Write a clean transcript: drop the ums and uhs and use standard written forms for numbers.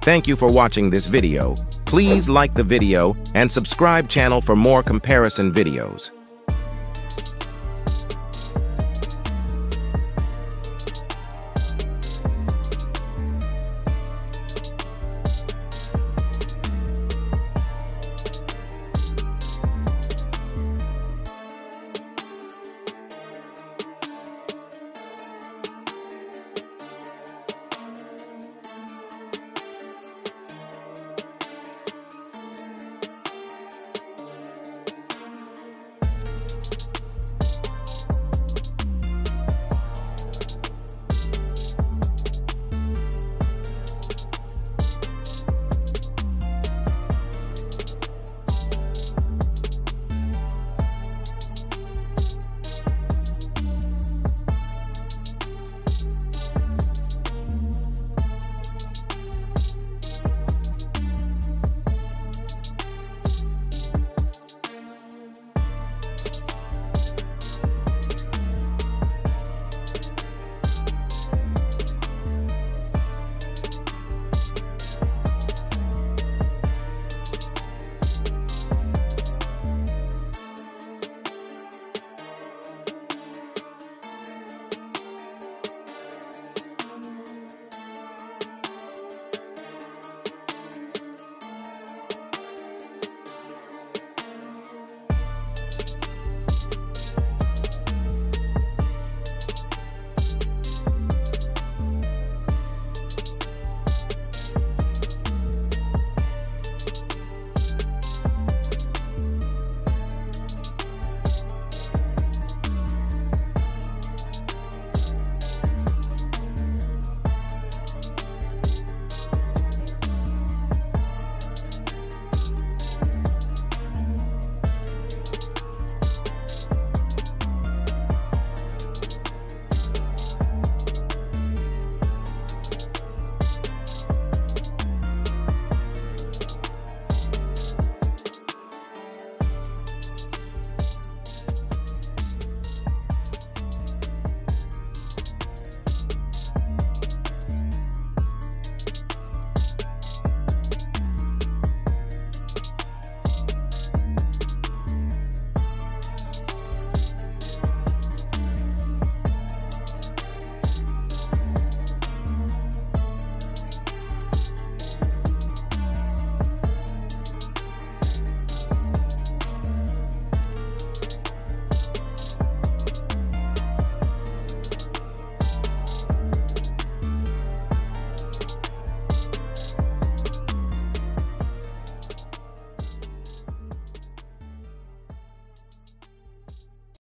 Thank you for watching this video. Please like the video and subscribe channel for more comparison videos.